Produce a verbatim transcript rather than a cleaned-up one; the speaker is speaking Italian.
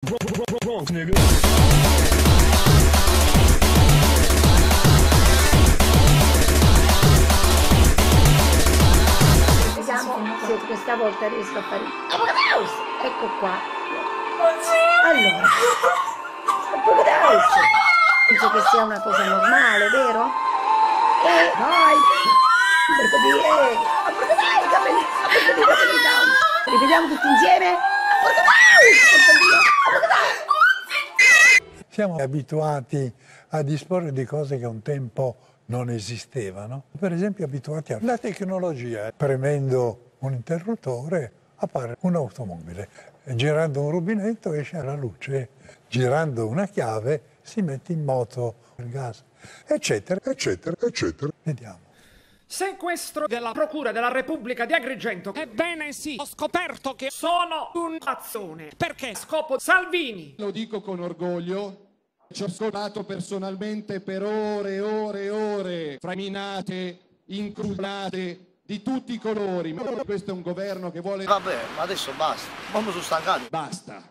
Siamo, se questa volta riesco a fare Apocadeus! Ecco qua. Allora, Apocadeus! Penso che sia una cosa normale, vero? E vai! Per capire! Apocadeus! Capelli! Apocadeus! Capelli down! Ripetiamo tutti insieme! Siamo abituati a disporre di cose che un tempo non esistevano, per esempio abituati alla tecnologia. Premendo un interruttore appare un'automobile, girando un rubinetto esce la luce, girando una chiave si mette in moto il gas, eccetera, eccetera, eccetera. Vediamo. Sequestro della Procura della Repubblica di Agrigento. Ebbene sì, ho scoperto che sono un cazzone. Perché scopo Salvini. Lo dico con orgoglio. Ci ho scolato personalmente per ore e ore e ore. Framinate, incrullate, di tutti i colori. Ma questo è un governo che vuole... Vabbè, ma adesso basta. Mamma sono stancato. Basta.